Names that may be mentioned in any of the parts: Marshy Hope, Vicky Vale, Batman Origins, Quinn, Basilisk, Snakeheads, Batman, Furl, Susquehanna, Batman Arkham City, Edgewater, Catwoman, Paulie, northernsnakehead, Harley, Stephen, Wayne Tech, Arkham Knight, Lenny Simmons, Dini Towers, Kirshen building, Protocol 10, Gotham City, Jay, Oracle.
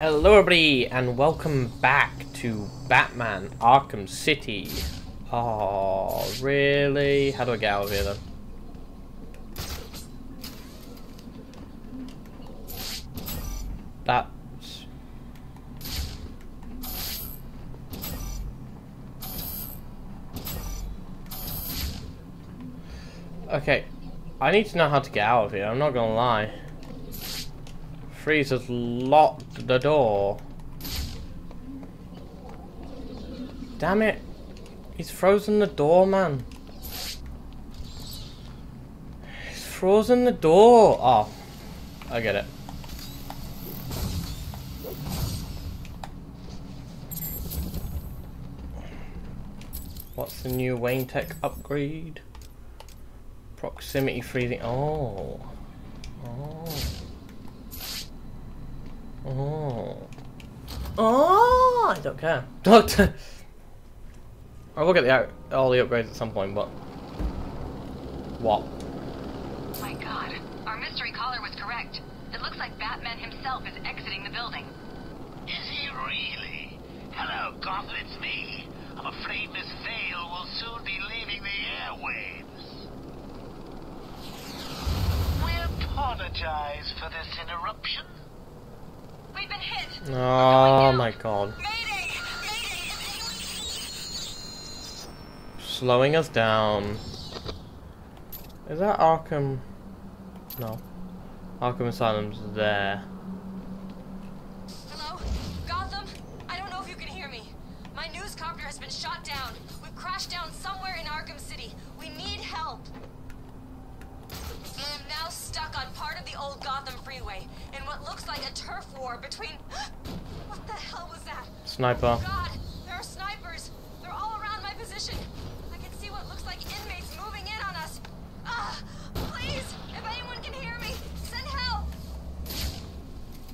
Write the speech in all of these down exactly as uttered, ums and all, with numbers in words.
Hello everybody and welcome back to Batman Arkham City. Oh, really? How do I get out of here then? That's... Okay, I need to know how to get out of here, I'm not gonna lie. Freeze has locked the door. Damn it. He's frozen the door, man. He's frozen the door. Oh, I get it. What's the new Wayne Tech upgrade? Proximity freezing. Oh. Oh. Oh. Oh, I don't care. Doctor. I will get the, all the upgrades at some point, but... What? My god, our mystery caller was correct. It looks like Batman himself is exiting the building. Is he really? Hello, Gotham, it's me. I'm afraid Miss Vale will soon be leaving the airwaves. We apologize for this interruption. We've been hit. Oh my god. Mayday. Mayday. Slowing us down. Is that Arkham? No. Arkham Asylum's there. Hello? Gotham? I don't know if you can hear me. My news copter has been shot down. We've crashed down somewhere in Arkham City. We need help. I am now stuck on part of the old Gotham freeway in what looks like a turf war between... What the hell was that? Sniper. Oh god, there are snipers. They're all around my position. I can see what looks like inmates moving in on us. Ah, please, if anyone can hear me, send help.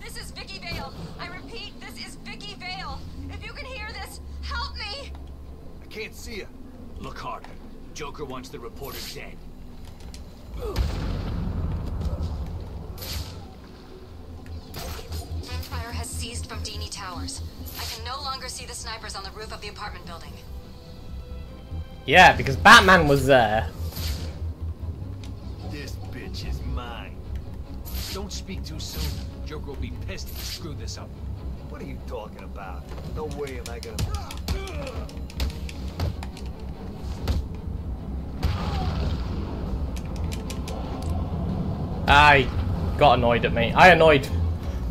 This is Vicky Vale. I repeat, this is Vicky Vale. If you can hear this, help me. I can't see you. Look harder. Joker wants the reporter dead. Ooh. Fire has ceased from Dini Towers. I can no longer see the snipers on the roof of the apartment building. Yeah, because Batman was there. This bitch is mine. Don't speak too soon. Joker will be pissed if you screw this up. What are you talking about? No way am I gonna... I got annoyed at me. I annoyed.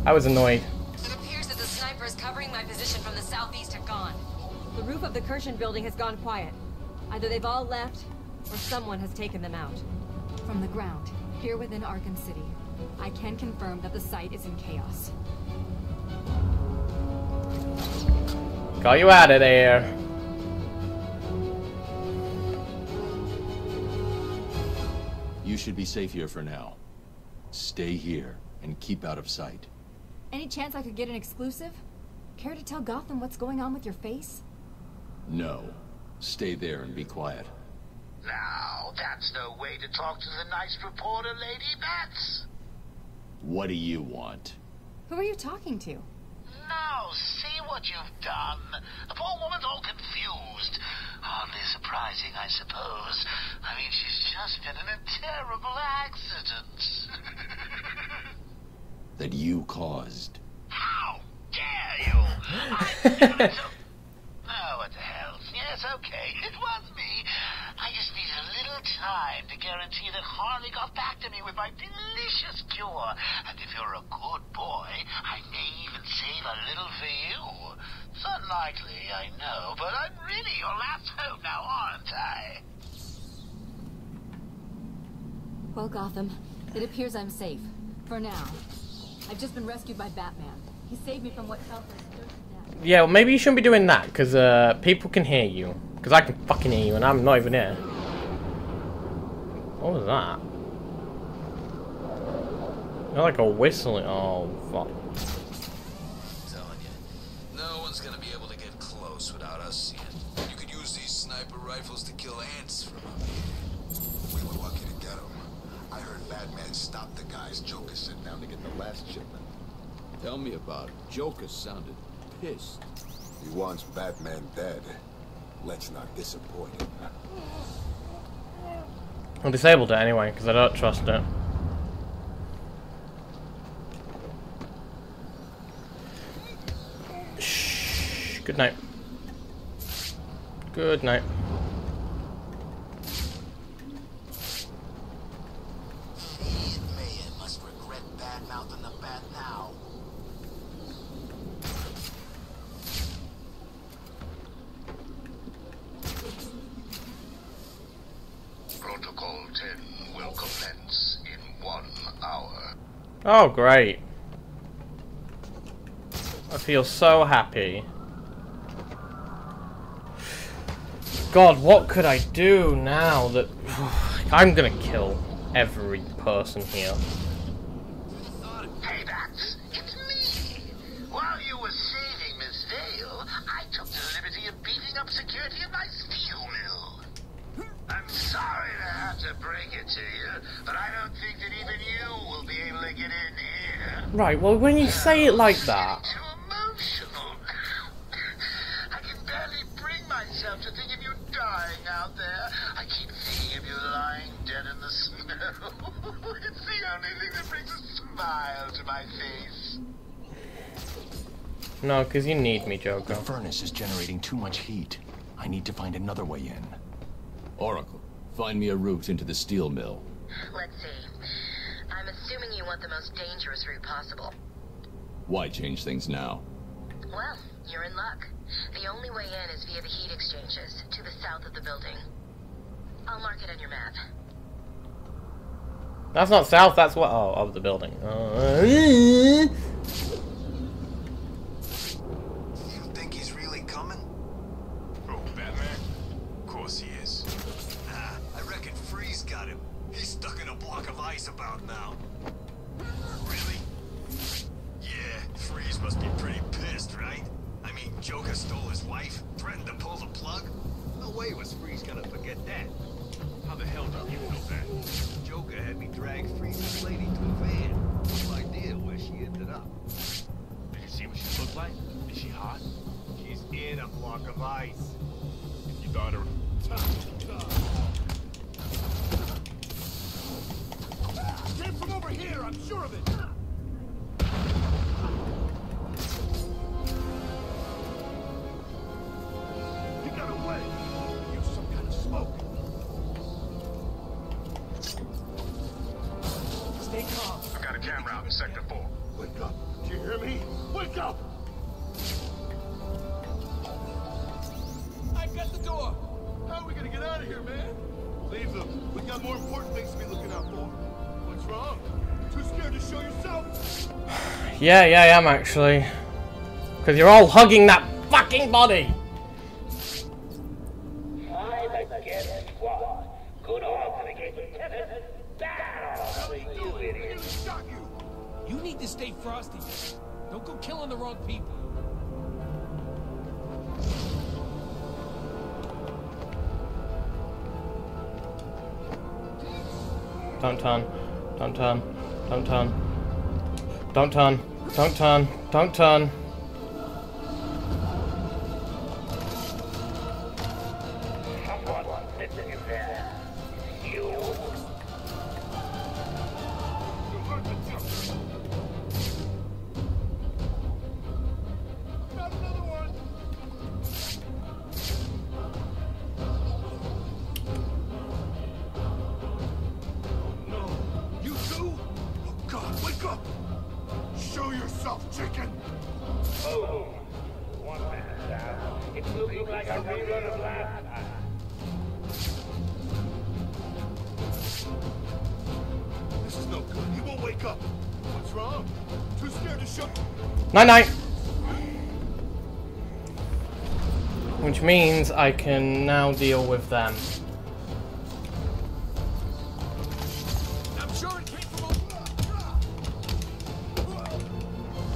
I was annoyed. It appears that the snipers covering my position from the southeast have gone. The roof of the Kirshen building has gone quiet. Either they've all left, or someone has taken them out. From the ground, here within Arkham City, I can confirm that the site is in chaos. Got you out of there. You should be safe here for now. Stay here and keep out of sight. Any chance I could get an exclusive? Care to tell Gotham what's going on with your face? No. Stay there and be quiet. Now, that's no way to talk to the nice reporter, Lady Bats. What do you want? Who are you talking to? Now, see what you've done. The poor woman's all confused. Hardly surprising, I suppose. I mean, she's just been in a terrible accident. That you caused. How dare you! I oh, what the hell. Yes, okay, it was me. I just needed a little time to guarantee that Harley got back to me with my delicious cure. And if you're a good boy, I may even save a little for you. It's unlikely, I know, but I'm really your last hope now, aren't I? Well, Gotham, it appears I'm safe. For now. I've just been rescued by Batman. He saved me from what felt like certain death. Yeah, well, maybe you shouldn't be doing that, because uh, people can hear you. Because I can fucking hear you, and I'm not even here. What was that? You're like a whistling. Oh, fuck. I'm telling you, no one's gonna be able to get close without us seeing. You could use these sniper rifles to kill ants from up here. We were lucky to get them. I heard Batman stopped the guys Joker sent down to get the last shipment. Tell me about it. Joker sounded pissed. He wants Batman dead. Let's not disappoint him. I disabled it anyway, because I don't trust it. Shh. Good night. Good night. Oh, great. I feel so happy. God, what could I do now that... I'm gonna kill every person here. Hey, Bats, it's me. While you were saving Miss Vale, I took the liberty of beating up security at my steel mill. I'm sorry to have to break it to you, but I don't think that even you will be able to get in here. Right, well, when you say it like that... It's too emotional. I can barely bring myself to think of you dying out there. I keep thinking of you lying dead in the snow. It's the only thing that brings a smile to my face. No, because you need me, Joker. The furnace is generating too much heat. I need to find another way in. Oracle, find me a route into the steel mill. Let's see. I'm assuming you want the most dangerous route possible. Why change things now? Well, you're in luck. The only way in is via the heat exchanges, to the south of the building. I'll mark it on your map. That's not south, that's what... Oh, of the building. Uh... You think he's really coming? Oh, Batman? Of course he is. Ah, I reckon Freeze got him. He's stuck in a block of ice about now. Really? Yeah, Freeze must be pretty pissed, right? I mean, Joker stole his wife, threatened to pull the plug. No way was Freeze gonna forget that. How the hell did you know that? Joker had me drag Freeze's lady to a van. No idea where she ended up. Did you see what she looked like? Is she hot? She's in a block of ice. You thought her... Get from over here, I'm sure of it! You got away! Use some kind of smoke! Stay calm! I've got a camera out in Sector four. Wake up! Do you hear me? Wake up! I've got the door! How are we gonna get out of here, man? Leave them. We've got more important things to be looking out for. What's wrong? Too scared to show yourself? Yeah, yeah, I am actually. Because you're all hugging that fucking body! You need to stay frosty. Don't go killing the wrong people. Don't turn. Don't turn. Don't turn. Don't turn. Don't turn. Don't turn. Night night! Which means I can now deal with them.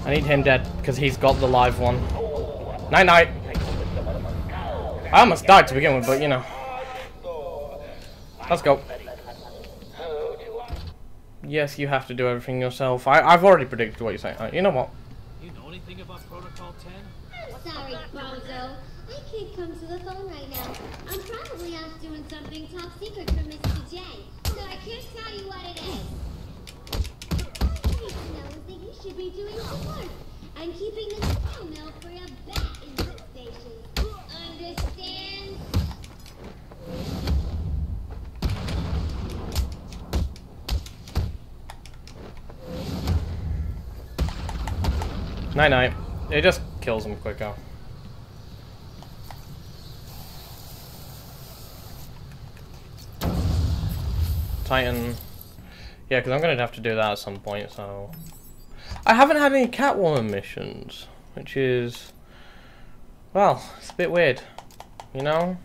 I need him dead, because he's got the live one. Night night! I almost died to begin with, but you know. Let's go. Yes, you have to do everything yourself. I, I've already predicted what you're saying. You know what? Anything about Protocol ten? I'm sorry, Bozo. I can't come to the phone right now. I'm probably out doing something top secret for Mister Jay, so I can't tell you what it is. I used to know that you should be doing your work. I'm keeping the cow milk for a bat in this station. Understand? Night night. It just kills him quicker. Titan. Yeah, because I'm going to have to do that at some point, so... I haven't had any Catwoman missions, which is... Well, it's a bit weird, you know?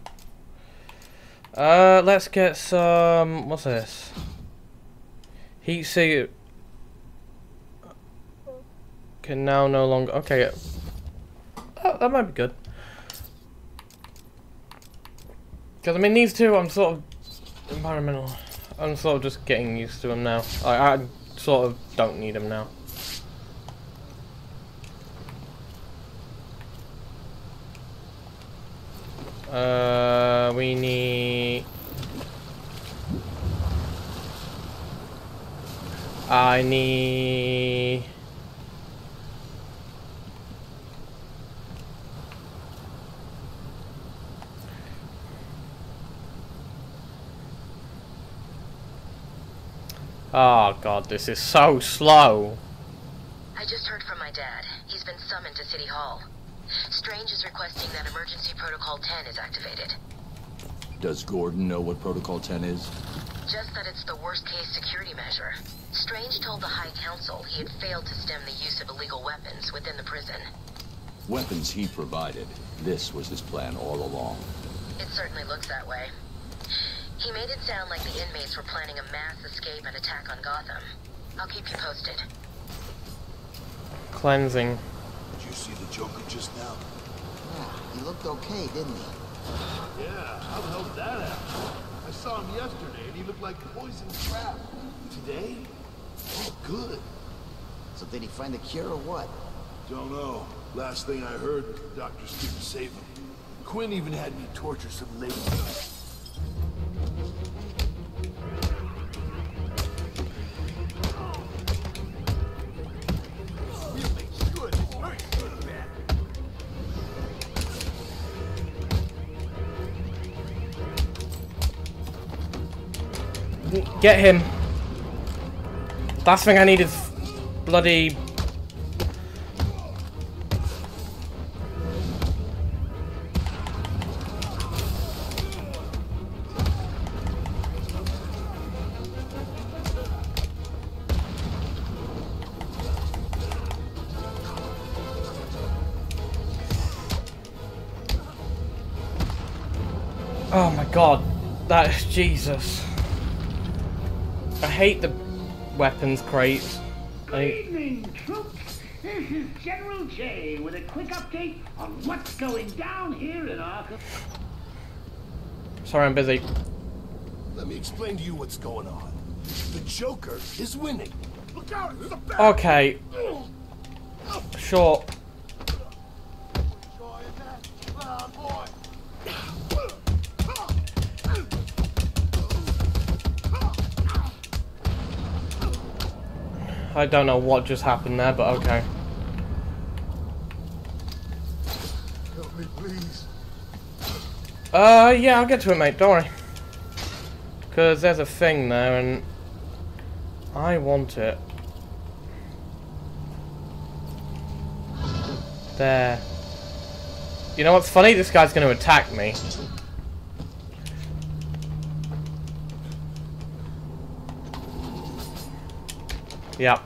Uh, let's get some... What's this? Heat suit... Can now no longer... Okay. That, that might be good. Because, I mean, these two, I'm sort of... Environmental. I'm sort of just getting used to them now. I, I sort of don't need them now. Uh, we need... I need... Oh god, this is so slow. I just heard from my dad. He's been summoned to City Hall. Strange is requesting that emergency Protocol ten is activated. Does Gordon know what Protocol ten is? Just that it's the worst-case security measure. Strange told the High Council he had failed to stem the use of illegal weapons within the prison. Weapons he provided. This was his plan all along. It certainly looks that way. He made it sound like the inmates were planning a mass escape and attack on Gotham. I'll keep you posted. Cleansing. Did you see the Joker just now? Yeah, he looked okay, didn't he? Yeah, how the hell did that happen? I saw him yesterday and he looked like poison crap. Today? Oh, good. So did he find a cure or what? Don't know. Last thing I heard, Doctor Stephen saved him. Quinn even had me torture some lady. Get him. Last thing I need is bloody... Oh my god, that is Jesus. I hate the weapons crates. Good evening, troops. This is General Jay with a quick update on what's going down here in Arkham. Sorry, I'm busy. Let me explain to you what's going on. The Joker is winning. Look out! It's a bat. Okay. Sure. I don't know what just happened there, but okay. Help me, please. Uh, yeah, I'll get to it, mate. Don't worry. Because there's a thing there, and I want it. There. You know what's funny? This guy's going to attack me. Yeah.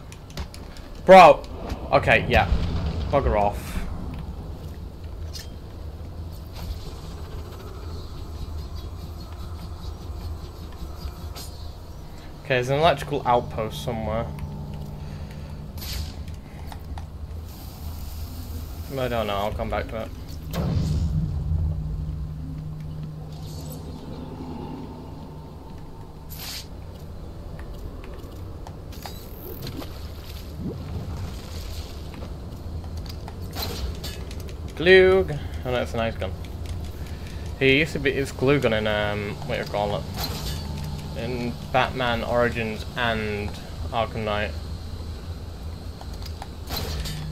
Bro! Okay, yeah. Bugger off. Okay, there's an electrical outpost somewhere. I don't know, I'll come back to it. Glue. Oh no, it's an ice gun. He used to be his glue gun in um what you call it, in Batman Origins and Arkham Knight.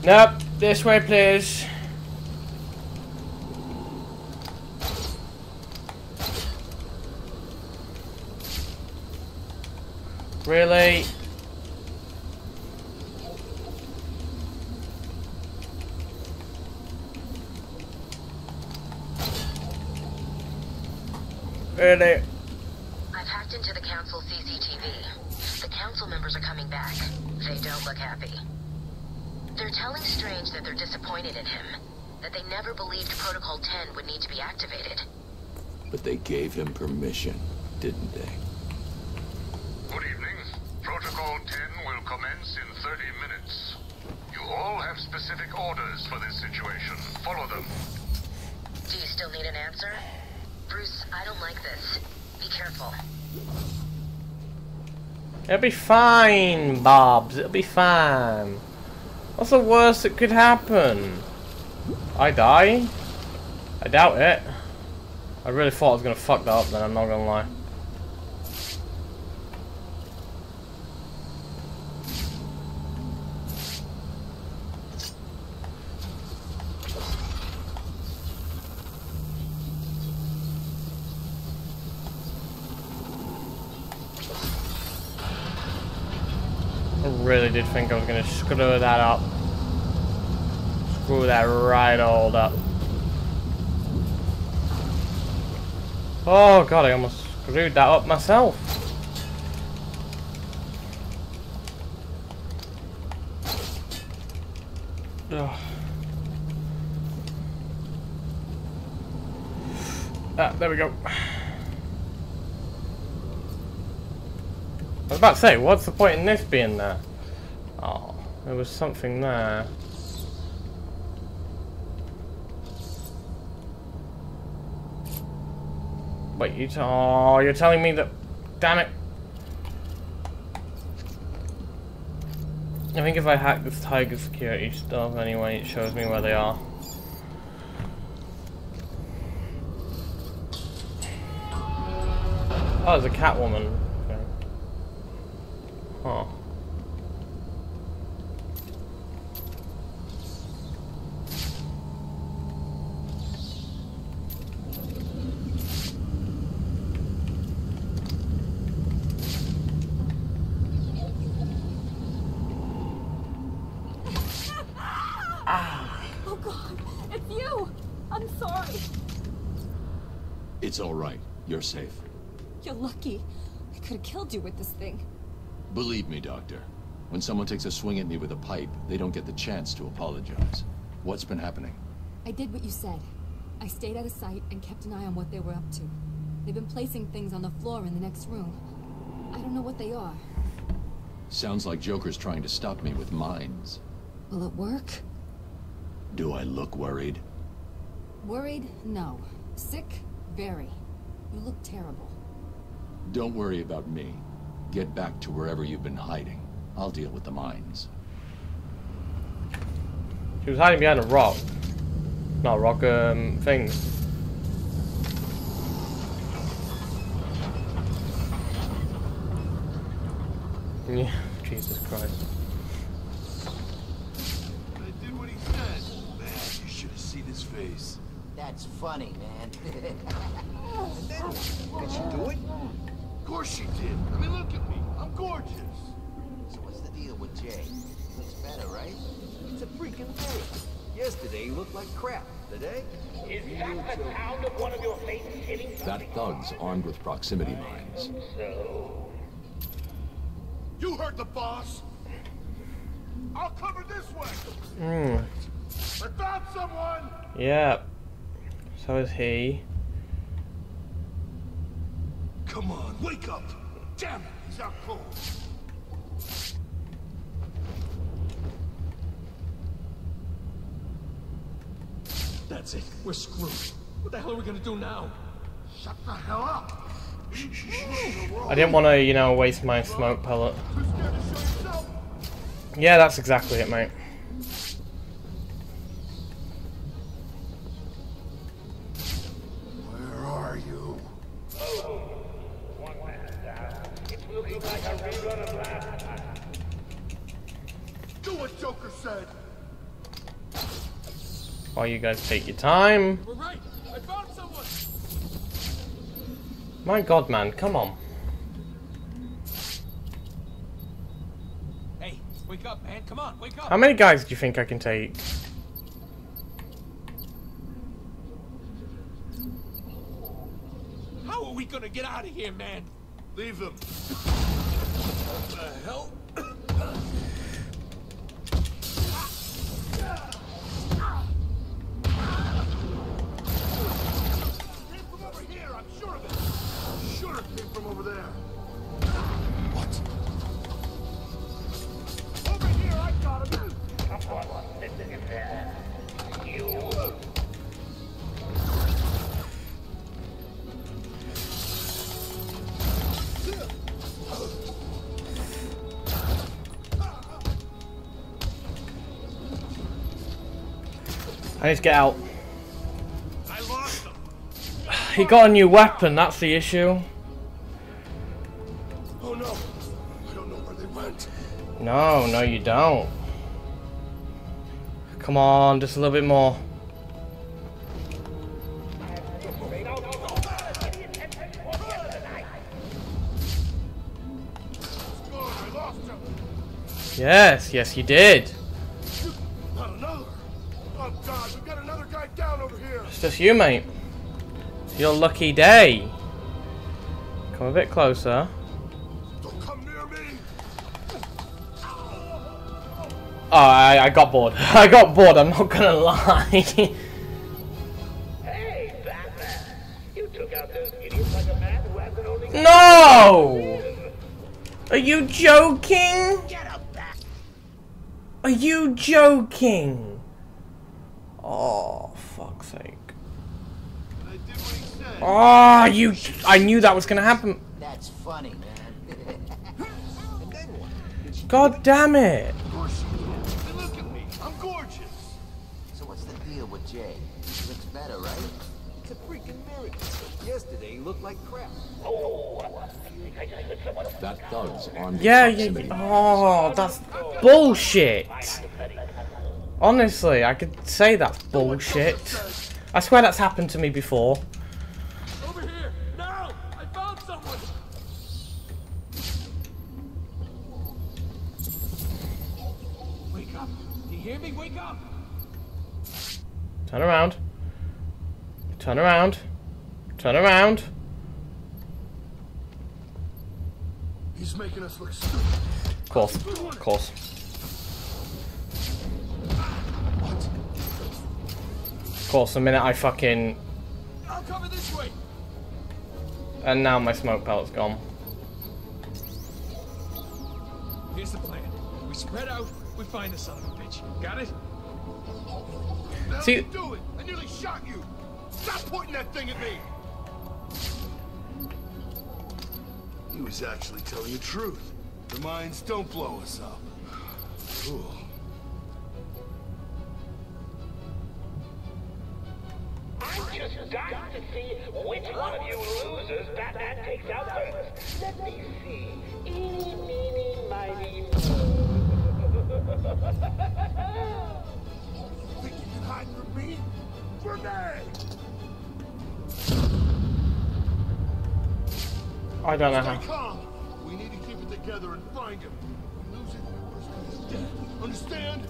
Nope, this way, please. Really? Really? I've hacked into the council C C T V. The council members are coming back. They don't look happy. They're telling Strange that they're disappointed in him. That they never believed Protocol ten would need to be activated. But they gave him permission, didn't they? Protocol ten will commence in thirty minutes. You all have specific orders for this situation. Follow them. Do you still need an answer? Bruce, I don't like this. Be careful. It'll be fine, Bobs. It'll be fine. What's the worst that could happen? I die? I doubt it. I really thought I was going to fuck that up then, I'm not going to lie. Really did think I was gonna screw that up. Screw that right all up. Oh god, I almost screwed that up myself. Ugh. Ah, there we go. I was about to say, what's the point in this being there? Oh, there was something there. Wait, you t- oh, you're telling me that... Damn it. I think if I hack this tiger security stuff anyway, it shows me where they are. Oh, there's a Catwoman. Okay. Huh. It's all right. You're safe. You're lucky. I could have killed you with this thing. Believe me, Doctor. When someone takes a swing at me with a pipe, they don't get the chance to apologize. What's been happening? I did what you said. I stayed out of sight and kept an eye on what they were up to. They've been placing things on the floor in the next room. I don't know what they are. Sounds like Joker's trying to stop me with mines. Will it work? Do I look worried? Worried? No. Sick? Barry, you look terrible. Don't worry about me. Get back to wherever you've been hiding. I'll deal with the mines. She was hiding behind a rock. Not a rock, um, thing. Yeah, Jesus Christ. I did what he said. Man, you should have seen his face. That's funny, man. Did she do it? Of course she did. I mean, look at me. I'm gorgeous. So what's the deal with Jay? Looks better, right? It's a freaking face. Yesterday he looked like crap. Today? Is that the sound of one of your faces hitting something? That thug's armed with proximity mines. So... You heard the boss. I'll cover this way. Mm. I found someone. Yeah. So is he. Come on, wake up! Damn it, he's out cold. That's it, we're screwed. What the hell are we gonna do now? Shut the hell up! I didn't want to, you know, waste my smoke pellet. Yeah, that's exactly it, mate. While you guys take your time. We're right. I found someone. My God, man, come on. Hey, wake up, man! Come on, wake up. How many guys do you think I can take? How are we gonna get out of here, man? Leave them. What the hell? I need to get out. I lost him. He got a new weapon, that's the issue. Oh no. I don't know where they went. No, no you don't. Come on, just a little bit more. Yes, yes you did. It's just you, mate. It's your lucky day. Come a bit closer. Don't come near me. Oh, I, I got bored. I got bored, I'm not gonna lie. Hey, Batman. You took out those idiots like a man who hasn't only... No! Are you joking? Get up, Bat. Are you joking? Oh, fuck's sake. Oh, you! I knew that was gonna happen. That's funny, man. God damn it! Look at me, I'm gorgeous. So what's the deal with Jay? He looks better, right? It's a freaking miracle. Yesterday he looked like crap. Oh, that thug's on. Yeah, yeah. Oh, that's bullshit. Honestly, I could say that's bullshit. I swear that's happened to me before. Turn around. Turn around. Turn around. He's making us look stupid. Of course. Of course. What? Of course, the minute I fucking... I'll cover this way. And now my smoke pellet's gone. Here's the plan. We spread out, we find the son of a bitch. Got it? See, do it. I nearly shot you. Stop pointing that thing at me. He was actually telling the truth. The mines don't blow us up. Cool. I just got to see which one of you losers Batman takes out first. Let me see. Eeny, meeny, miny, mo. Hide from me, grenade! I don't know how. We need to keep it together and find him. We lose it, we're dead. Understand?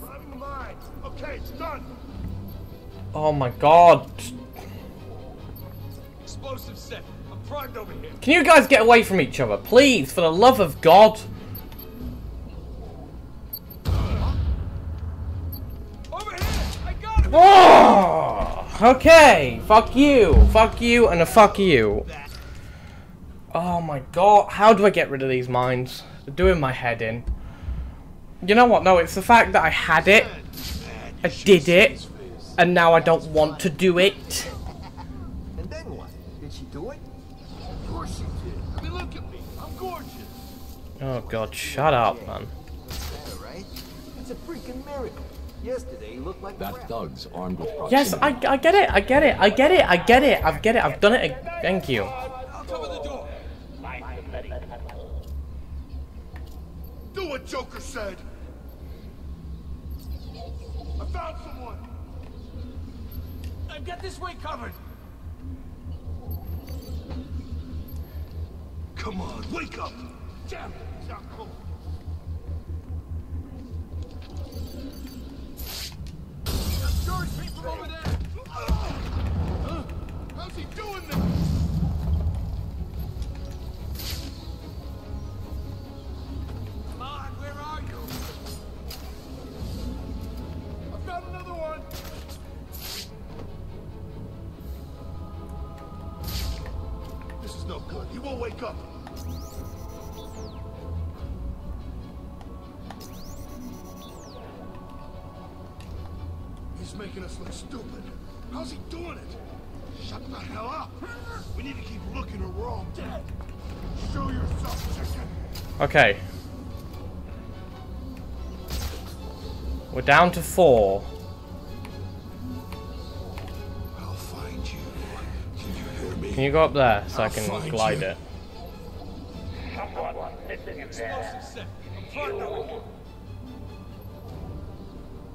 Driving the mine. Okay, it's done. Oh my God! Explosive set. I'm primed over here. Can you guys get away from each other, please? For the love of God! Oh, okay, fuck you, fuck you, and a fuck you. Oh my God, how do I get rid of these mines? They're doing my head in. You know what, no, it's the fact that I had it, I did it, and now I don't want to do it. And then what? Did she do it? Of course she did. I mean, look at me, I'm gorgeous. Oh God, shut up, man. It's a freaking miracle. Yesterday looked like that thug's armed with proximity. Yes, I, I get it, I get it, I get it, I get it, I've get it, I've done it. Thank you. I'll cover the door. Do what Joker said. I found found someone! I've got this way covered! Come on, wake up! Damn it, it's not cold. George came from over there! Huh? How's he doing this? Making us look stupid. How's he doing it? Shut the hell up! We need to keep looking or we're all dead! Show yourself, chicken! Okay. We're down to four. I'll find you. Can you hear me? Can you go up there so I'll I can glide you. It? Someone's missing in there. You.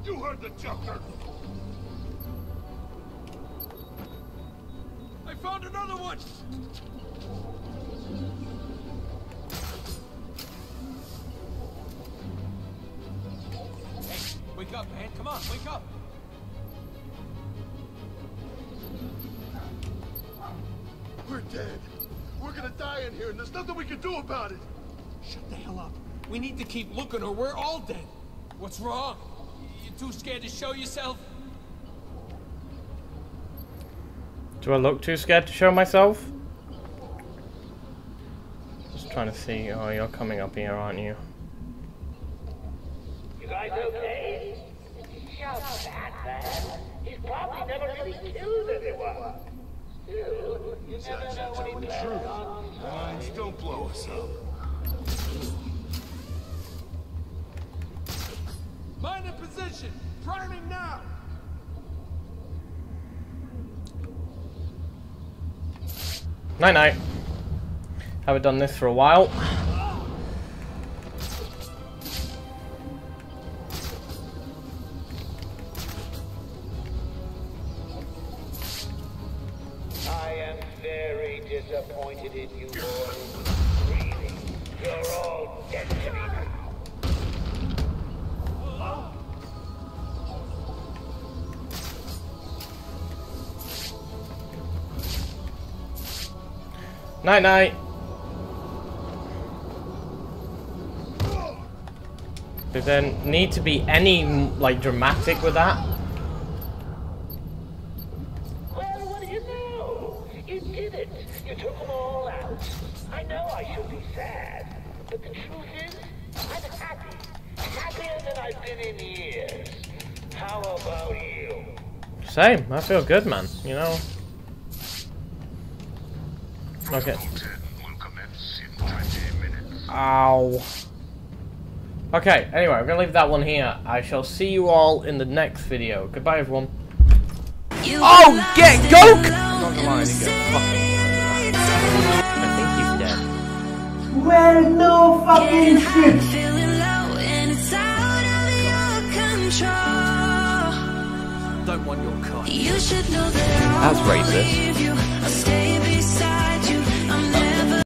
you heard the Joker! Found another one. Hey, wake up, man! Come on, wake up! We're dead. We're gonna die in here, and there's nothing we can do about it. Shut the hell up. We need to keep looking, or we're all dead. What's wrong? You too scared to show yourself? Do I look too scared to show myself? Just trying to see. Oh, you're coming up here, aren't you? You guys okay? Shut up, Batman. He's probably never really killed anyone. You, you never know what he's done. Uh, don't blow us up. Mind in position. Priming now. Night night. Haven't done this for a while. I am very disappointed in you all. Really, you're all dead to me now. Night night. Does there need to be any like dramatic with that? Well, what do you know? You did it. You took them all out. I know I should be sad, but the truth is, I'm happy. Happier than I've been in years. How about you? Same. I feel good, man. You know. Okay. Ow. Okay, anyway, I'm gonna leave that one here. I shall see you all in the next video. Goodbye, everyone. You oh, get Goke! I think he's dead. Well, no fucking shit! Don't want your car. That's racist.